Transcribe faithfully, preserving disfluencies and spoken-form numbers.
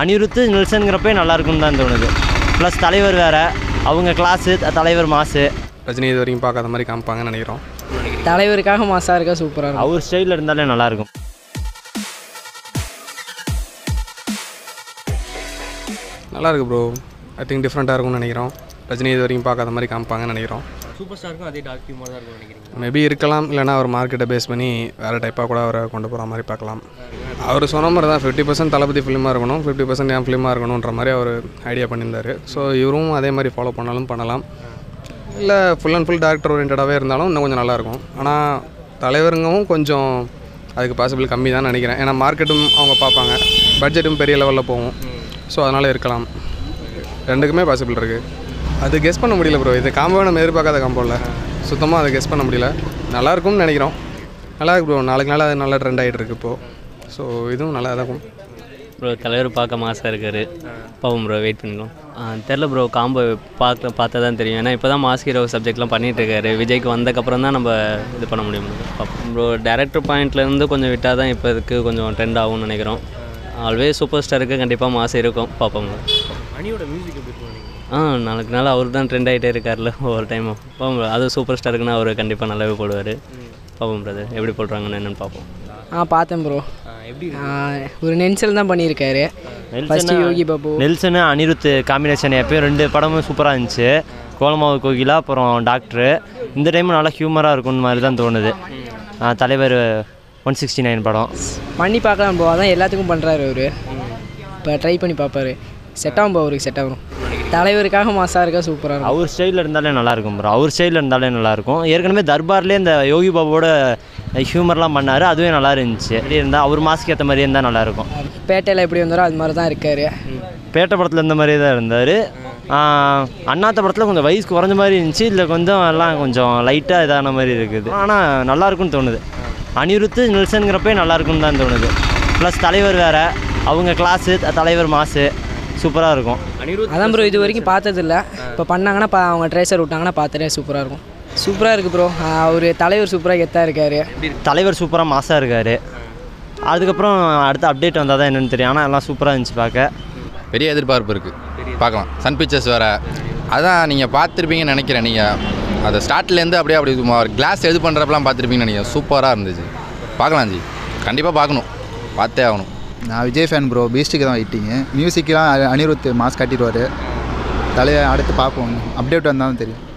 அனிருத் நெல்சன்ங்கிறப்பே நல்லாயிருக்குன்னு தான் தோணுது. ப்ளஸ் தலைவர் வேறு, அவங்க கிளாஸு தலைவர் மாசு. ரஜினி இது வரைக்கும் பார்க்காத மாதிரி காமிப்பாங்கன்னு நினைக்கிறோம். தலைவருக்காக மாசாக இருக்கா, சூப்பராக அவர் ஸ்டைலில் இருந்தாலே நல்லாயிருக்கும். நல்லாயிருக்கு ப்ரோ. ஐ திங்க் டிஃப்ரெண்ட்டாக இருக்கும்னு நினைக்கிறோம். ரஜினி இது வரைக்கும் பார்க்காத மாதிரி காமிப்பாங்கன்னு நினைக்கிறோம். சூப்பர் ஸ்டாருக்கும் அதே டார்க் ஹியூமர் தான் இருக்கும்னு நினைக்கிறேன். மேபி இருக்கலாம், இல்லைனா அவர் மார்க்கெட்டை பேஸ் பண்ணி வேறு டைப்பாக கூட அவரை கொண்டு போகிற மாதிரி பார்க்கலாம். அவர் சொன்ன மாதிரி தான் ஃபிஃப்டி பர்சன்ட் தளபதி ஃபிலிமாக இருக்கணும், ஃபிஃப்டி பர்சன்ட் என் ஃபிலிமாக இருக்கணுன்ற மாதிரி அவர் ஐடியா பண்ணியிருந்தார். ஸோ இவரும் அதே மாதிரி ஃபாலோ பண்ணாலும் பண்ணலாம், இல்லை ஃபுல் அண்ட் ஃபுல் டேரக்டர் ஓரியன்டாகவே இருந்தாலும் இன்னும் கொஞ்சம் நல்லாயிருக்கும். ஆனால் தலைவருங்கவும் கொஞ்சம் அதுக்கு பாசிபிள் கம்மி தான் நினைக்கிறேன். ஏன்னா மார்க்கெட்டும் அவங்க பார்ப்பாங்க, பட்ஜெட்டும் பெரிய லெவலில் போகும். ஸோ அதனால் இருக்கலாம், ரெண்டுக்குமே பாசிபிள் இருக்குது. அது கெஸ் பண்ண முடியல ப்ரோ. இது காம்போ நம்ம எதிர்பார்க்காத காம்போவில் சுத்தமாக அதை கெஸ் பண்ண முடியல. நல்லாயிருக்கும்னு நினைக்கிறோம். நல்லாயிருக்கு ப்ரோ. நாளுக்கு நாள் அது நல்லா ட்ரெண்ட் ஆகிட்டு இருக்குது இப்போது. ஸோ இதுவும் நல்லா இருக்கும் ப்ரோ. தலைவர் பார்க்க மாசாக இருக்கார். பாவம் ப்ரோ, வெயிட் பண்ணிக்கலாம். தெரில ப்ரோ, காம்போ பார்க்க பார்த்தா தான் தெரியும். ஏன்னா இப்போ தான் மாஸ் ஹீரோ சப்ஜெக்ட்லாம் பண்ணிகிட்ருக்காரு. விஜய்க்கு வந்தக்கப்புறம் தான் நம்ம இது பண்ண முடியும் ப்ரோ. டேரக்டர் பாயிண்ட்லேருந்து கொஞ்சம் விட்டால் தான் இப்போ இதுக்கு கொஞ்சம் ட்ரெண்ட் ஆகும்னு நினைக்கிறோம். ஆல்வேஸ் சூப்பர் ஸ்டாருக்கு கண்டிப்பாக மாசு இருக்கும், பார்ப்போம். அனியோட மியூசிக் எப்படி போனீங்க? ஆ, நாளுக்கு நாள் அவர் தான் ட்ரெண்ட் ஆகிட்டே இருக்கார்ல ஒவ்வொரு டைமும். பாப்போம், அது சூப்பர் ஸ்டாருக்குன்னா அவர் கண்டிப்பாக நல்லாவே போடுவார். பாப்போம் பிரதர், எப்படி போடுறாங்கன்னு என்னென்னு பார்ப்போம். ஆ, பார்த்தேன் ப்ரோ. எப்படி ஒரு நெல்சன் தான் பண்ணியிருக்காரு. நெல்சன் யோகி பாபு, நெல்சனு அனிருத் காம்பினேஷன் எப்போயும் ரெண்டு படமும் சூப்பராக இருந்துச்சு. கோலமாவு கோகிலா, அப்புறம் டாக்டரு. இந்த டைமும் நல்லா ஹியூமராக இருக்குன்னு மாதிரி தான் தோணுது. தலைவர் ஒன் சிக்ஸ்டி நைன் படம் பண்ணி பார்க்கலாம் போவா தான். எல்லாத்துக்கும் பண்ணுறாரு அவர். இப்போ ட்ரை பண்ணி பார்ப்பார், செட் ஆகும். அவருக்கு செட் ஆகும். தலைவருக்காக மாசாக இருக்கா, சூப்பராக இருக்கும். அவர் ஸ்டைலில் இருந்தாலே நல்லாயிருக்கும் ப்ரோ. அவர் ஸ்டைலில் இருந்தாலே நல்லாயிருக்கும். ஏற்கனவே தர்பார்லேயே இந்த யோகி பாபுவோட ஹியூமர்லாம் பண்ணார், அதுவே நல்லா இருந்துச்சு. எப்படி இருந்தால் அவர் மாசுக்கு ஏற்ற மாதிரியே இருந்தால் நல்லாயிருக்கும். பேட்டையில் எப்படி வந்தாரோ அது மாதிரி தான் இருக்கார். பேட்டை படத்தில் இருந்த மாதிரியே தான் இருந்தார். அண்ணாத்த படத்தில் கொஞ்சம் வயசு குறைஞ்ச மாதிரி இருந்துச்சு. இல்லை, கொஞ்சம் எல்லாம் கொஞ்சம் லைட்டாக இதான மாதிரி இருக்குது. ஆனால் நல்லாயிருக்குன்னு தோணுது. அனிருத் நெல்சன்ங்கிறப்பே நல்லாயிருக்குன்னு தான் தோணுது. ப்ளஸ் தலைவர் வேறு, அவங்க கிளாஸு தலைவர் மாசு. சூப்பராக இருக்கும் அனிருத். அதான் ப்ரோ, இது வரைக்கும் பார்த்ததில்ல. இப்போ பண்ணாங்கன்னா பா அவங்க ட்ரேசர் விட்டாங்கன்னா பார்த்துட்டே சூப்பராக இருக்கும். சூப்பராக இருக்குது ப்ரோ. அவர் தலைவர் சூப்பராக கெத்தாக இருக்கார். தலைவர் சூப்பராக மாசாக இருக்கார். அதுக்கப்புறம் அடுத்த அப்டேட் வந்தால் தான் என்னென்னு தெரியும். ஆனால் எல்லாம் சூப்பராக இருந்துச்சு பார்க்க. பெரிய எதிர்பார்ப்பு இருக்குது, பார்க்கலாம். சன் பிக்சர்ஸ் வேறு, அதான் நீங்கள் பார்த்துருப்பீங்கன்னு நினைக்கிறேன். நீங்கள் அதை ஸ்டார்ட்லேருந்து அப்படியே அப்படி கிளாஸ் எது பண்ணுறப்பெல்லாம் பார்த்துருப்பீங்கன்னு நினைக்கிறேன். சூப்பராக இருந்துச்சு, பார்க்கலாம் ஜி. கண்டிப்பாக பார்க்கணும், பார்த்தே ஆகணும். நான் விஜய் ஃபேன் ப்ரோ. பீஸ்ட்டுக்கு தான் வெயிட்டிங்க. மியூசிக்கெலாம் அனிருத் மாஸ் காட்டிடுவார். தலையை அடுத்து பார்ப்போம், அப்டேட் வந்தாலும் தெரியும்.